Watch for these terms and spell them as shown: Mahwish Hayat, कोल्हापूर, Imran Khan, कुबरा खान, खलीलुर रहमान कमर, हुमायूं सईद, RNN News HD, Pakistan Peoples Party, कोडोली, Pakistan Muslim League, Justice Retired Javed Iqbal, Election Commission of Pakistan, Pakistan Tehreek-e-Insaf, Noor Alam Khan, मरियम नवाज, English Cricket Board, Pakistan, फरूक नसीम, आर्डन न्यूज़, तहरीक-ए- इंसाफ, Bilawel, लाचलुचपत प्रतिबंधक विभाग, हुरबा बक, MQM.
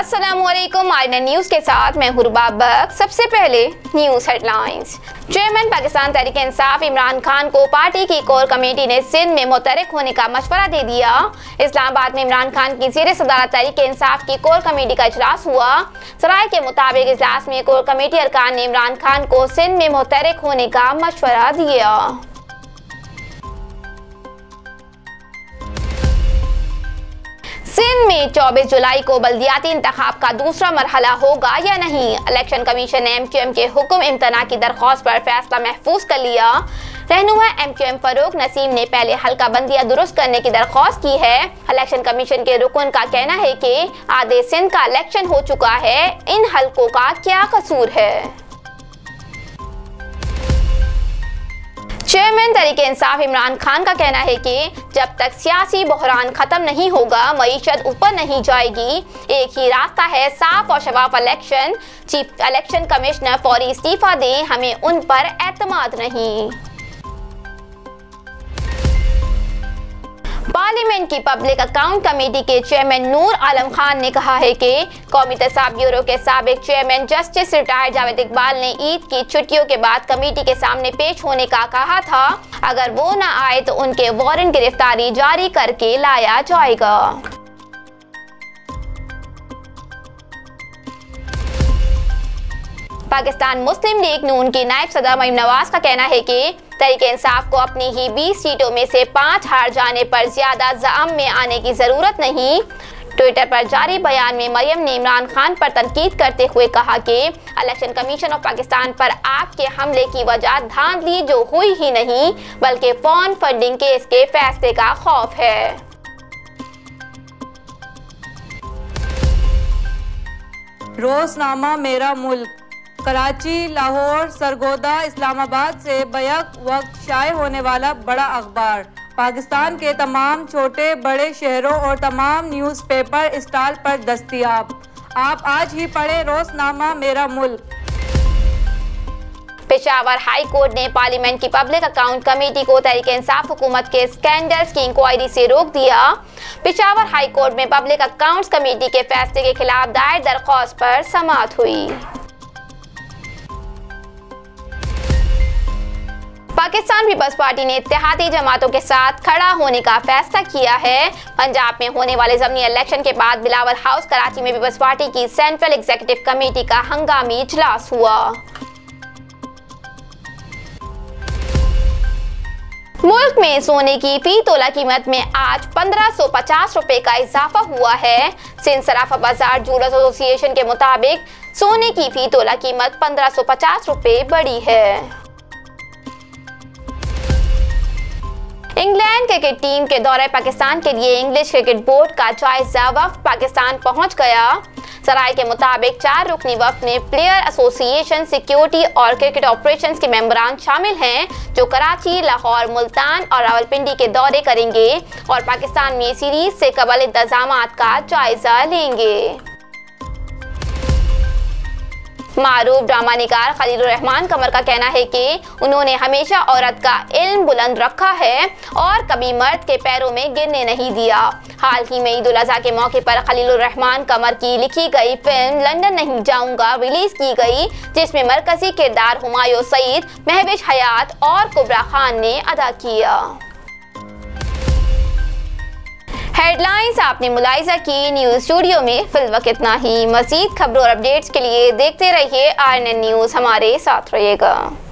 अस्सलामुअलैकुम आर्डन न्यूज़ के साथ मैं हुरबा बक। सबसे पहले news headlines. Chairman Pakistan तहरीक-ए- इंसाफ Imran Khan को पार्टी की कोर कमेटी ने सिंध में मुतरक होने का मशवरा दे दिया। इस्लामाबाद में इमरान खान की ज़ीर सदारत तहरीक-ए- इंसाफ की कोर कमेटी का इजलास हुआ। सराय के मुताबिक इजलास में कोर कमेटी अरकान ने इमरान खान को सिंध में मुतरक होने का मशवरा दिया। सिंध में 24 जुलाई को बल्दियाती इंतखाब का दूसरा मरहला होगा या नहीं, इलेक्शन कमीशन ने MQM के हुक्म इम्तना की दरख्वास्त पर फैसला महफूज कर लिया। रहनुमा MQM फरूक नसीम ने पहले हल्का बंदियाँ दुरुस्त करने की दरख्वास्त की है। इलेक्शन कमीशन के रुकन का कहना है कि आधे सिंध का इलेक्शन हो चुका है, इन हल्कों का क्या कसूर है। चेयरमैन तहरीक इंसाफ इमरान खान का कहना है कि जब तक सियासी बहरान खत्म नहीं होगा मईशत ऊपर नहीं जाएगी। एक ही रास्ता है, साफ और शफाफ इलेक्शन। चीफ इलेक्शन कमिश्नर फौरी इस्तीफा दें, हमें उन पर एतमाद नहीं। पार्लियामेंट की पब्लिक अकाउंट कमेटी के चेयरमैन नूर आलम खान ने कहा है कि कौमी तसाब ब्यूरो के साबिक chairman justice retired Javed Iqbal ने ईद की छुट्टियों के बाद कमेटी के सामने पेश होने का कहा था। अगर वो न आए तो उनके वारंट गिरफ्तारी जारी करके लाया जाएगा। पाकिस्तान मुस्लिम लीग नून की नायब सदर मरीम नवाज का कहना है कि तहरीक इंसाफ को अपनी ही 20 सीटों में से 5 हार जाने पर ज्यादा ज़ाम में आने की ज़रूरत नहीं। ट्विटर पर जारी बयान में मरियम ने इमरान खान पर तनकीद करते हुए कहा कि इलेक्शन कमीशन ऑफ पाकिस्तान पर आपके हमले की वजह धांधली जो हुई ही नहीं बल्कि फॉन फंडिंग केस के फैसले का खौफ है। रोजनामा मेरा मुल्क कराची, लाहौर, सरगोदा, इस्लामाबाद से बैक वक्त शाये होने वाला बड़ा अखबार। पाकिस्तान के तमाम छोटे बड़े शहरों और तमाम न्यूज़पेपर स्टॉल पर दस्तियाब। आप आज ही पढ़ें रोजनामा मेरा मुल्क। पेशावर हाई कोर्ट ने पार्लियामेंट की पब्लिक अकाउंट कमेटी को तहरीक-ए- इंसाफ हुकूमत के स्कैंडल्स की इंक्वायरी से रोक दिया। पेशावर हाई कोर्ट में पब्लिक अकाउंट्स कमेटी के फैसले के खिलाफ दायर दरख्वास्त पर समाअत हुई। पाकिस्तान पीपल्स पार्टी ने इत्तेहादी जमातों के साथ खड़ा होने का फैसला किया है। पंजाब में होने वाले ज़मीनी इलेक्शन के बाद बिलावल हाउस कराची में पीपल्स पार्टी की सेंट्रल एग्जीक्यूटिव कमेटी का हंगामी इजलास हुआ। मुल्क में सोने की फी तोला कीमत में आज 1550 रुपए का इजाफा हुआ है। सिंध सराफा बाजार जूलर्स एसोसिएशन के मुताबिक सोने की फी तोला कीमत 1550 रुपए बढ़ी है। इंग्लैंड क्रिकेट टीम के दौरे पाकिस्तान के लिए इंग्लिश क्रिकेट बोर्ड का जायजा वफ्द पाकिस्तान पहुंच गया। सराय के मुताबिक 4 रुकनी वफ्द में प्लेयर एसोसिएशन, सिक्योरिटी और क्रिकेट ऑपरेशंस के मेंबरान शामिल हैं जो कराची, लाहौर, मुल्तान और रावलपिंडी के दौरे करेंगे और पाकिस्तान में सीरीज से कबल इंतजामात का जायजा लेंगे। मारूफ ड्रामा निगार खलीलुर रहमान कमर का कहना है कि उन्होंने हमेशा औरत का इल्म बुलंद रखा है और कभी मर्द के पैरों में गिरने नहीं दिया। हाल ही में ईद उल अज़हा के मौके पर खलीलुर रहमान कमर की लिखी गई फिल्म लंदन नहीं जाऊंगा रिलीज की गई, जिसमें मरकजी किरदार हुमायूं सईद, महविश हयात और कुबरा खान ने अदा किया। हेडलाइंस आपने मुलाहिजा की। न्यूज़ स्टूडियो में फिलहाल इतना ही। मज़ीद खबरों और अपडेट्स के लिए देखते रहिए RNN न्यूज़, हमारे साथ रहिएगा।